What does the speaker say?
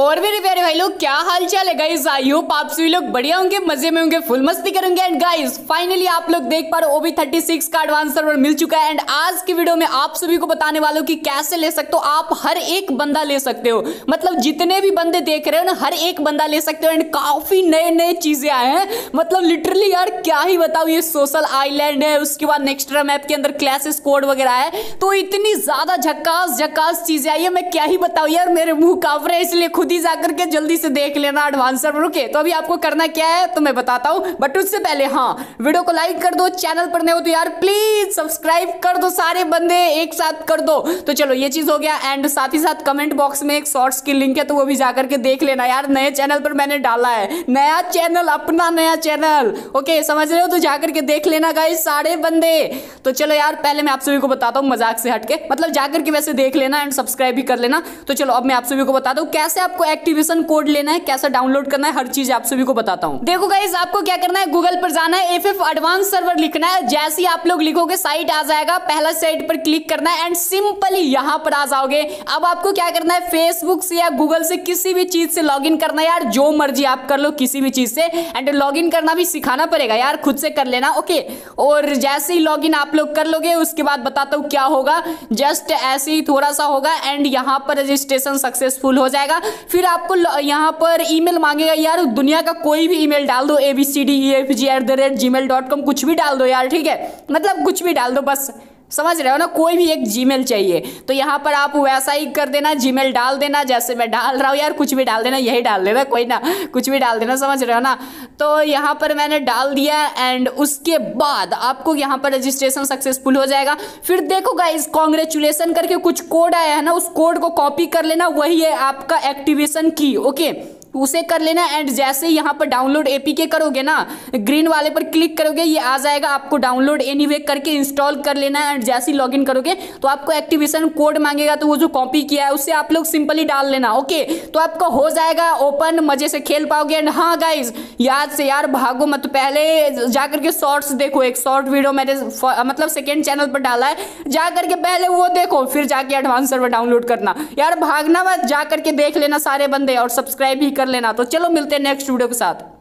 और मेरे प्यारे भाई लोग क्या हाल चाल है गाइस। आई होप आप सभी लोग बढ़िया होंगे, मजे में होंगे, फुल मस्ती करेंगे। एंड गाइस फाइनली आप लोग देख पा रहे हो OB36 का एडवांस सर्वर मिल चुका है। एंड आज की वीडियो में आप सभी को बताने वालों कि कैसे ले सकते हो आप, हर एक बंदा ले सकते हो। मतलब जितने भी बंदे देख रहे हो ना, हर एक बंदा ले सकते हो। एंड काफी नए नए चीजें आए हैं, मतलब लिटरली यार क्या ही बताऊं। ये सोशल आइलैंड है, उसके बाद नेक्स्ट्रा मैप के अंदर क्लैश स्क्वाड वगैरह है, तो इतनी ज्यादा झकास चीजें आई है, मैं क्या ही बताऊं यार, मेरे मुंह कांप रहे हैं। इसलिए खुद ही जाकर के जल्दी से देख लेना एडवांस सर्वर। ओके तो अभी आपको करना क्या है तो मैं बताता हूं, बट उससे पहले हाँ वीडियो को लाइक कर दो, चैनल पर नए हो तो यार प्लीज सब्सक्राइब कर दो, सारे बंदे एक साथ कर दो। तो चलो ये चीज हो गया। एंड साथ ही साथ कमेंट बॉक्स में एक शॉर्ट्स की लिंक है, तो वो भी जाकर के देख लेना यार। नए चैनल पर मैंने डाला है, नया चैनल, अपना नया चैनल, ओके समझ रहे हो, तो जाकर के देख लेना गाइस सारे बंदे। तो चलो यार पहले मैं आप सभी को बताता हूँ मजाक से हटके, मतलब जाकर के वैसे देख लेना एंड सब्सक्राइब भी कर लेना। तो चलो अब मैं आप सभी को बताता हूँ कैसे आपको एक्टिवेशन कोड लेना है, कैसे डाउनलोड करना है, हर चीज आप सभी को बताता हूं। देखो गाइस आपको क्या करना है, गूगल पर जाना है, FF एडवांस सर्वर लिखना है। जैसे ही आप लोग लिखोगे साइट आ जाएगा, पहला साइट पर क्लिक करना है एंड सिंपली यहां पर आ जाओगे। अब आपको क्या करना है, फेसबुक से या गूगल से किसी भी चीज से लॉगिन करना है यार, जो मर्जी आप कर लो किसी भी चीज से। एंड लॉगिन करना भी सिखाना पड़ेगा यार, खुद से कर लेना ओके। और जैसे ही लॉगिन आप लोग कर लोगे उसके बाद बताता हूँ क्या होगा। जस्ट ऐसे ही थोड़ा सा होगा एंड यहाँ पर रजिस्ट्रेशन सक्सेसफुल हो जाएगा। फिर आपको यहाँ पर ईमेल मांगेगा यार, दुनिया का कोई भी ईमेल डाल दो, abcdefg@gmail.com कुछ भी डाल दो यार, ठीक है, मतलब कुछ भी डाल दो बस, समझ रहे हो ना, कोई भी एक जीमेल चाहिए। तो यहाँ पर आप वैसा ही कर देना, जीमेल डाल देना, जैसे मैं डाल रहा हूँ यार, कुछ भी डाल देना, यही डाल देना, कोई ना कुछ भी डाल देना, समझ रहे हो ना। तो यहाँ पर मैंने डाल दिया एंड उसके बाद आपको यहाँ पर रजिस्ट्रेशन सक्सेसफुल हो जाएगा। फिर देखो गाइस कॉन्ग्रेचुलेसन करके कुछ कोड आया है ना, उस कोड को कॉपी कर लेना, वही है आपका एक्टिवेशन की ओके, उसे कर लेना। एंड जैसे यहाँ पर डाउनलोड एपीके करोगे ना, ग्रीन वाले पर क्लिक करोगे, ये आ जाएगा, आपको डाउनलोड एनीवे करके इंस्टॉल कर लेना। एंड जैसे ही लॉगिन करोगे तो आपको एक्टिवेशन कोड मांगेगा, तो वो जो कॉपी किया है उससे आप लोग सिंपली डाल लेना ओके। तो आपका हो जाएगा ओपन, मजे से खेल पाओगे। एंड हाँ गाइज याद से यार भागो मत, पहले जाकर के शॉर्ट्स देखो, एक शॉर्ट वीडियो मैंने मतलब सेकेंड चैनल पर डाला है, जा करके पहले वो देखो, फिर जाके एडवांस सर्वर डाउनलोड करना यार, भागना मत, जा करके देख लेना सारे बंदे और सब्सक्राइब भी कर लेना। तो चलो मिलते हैं नेक्स्ट वीडियो के साथ।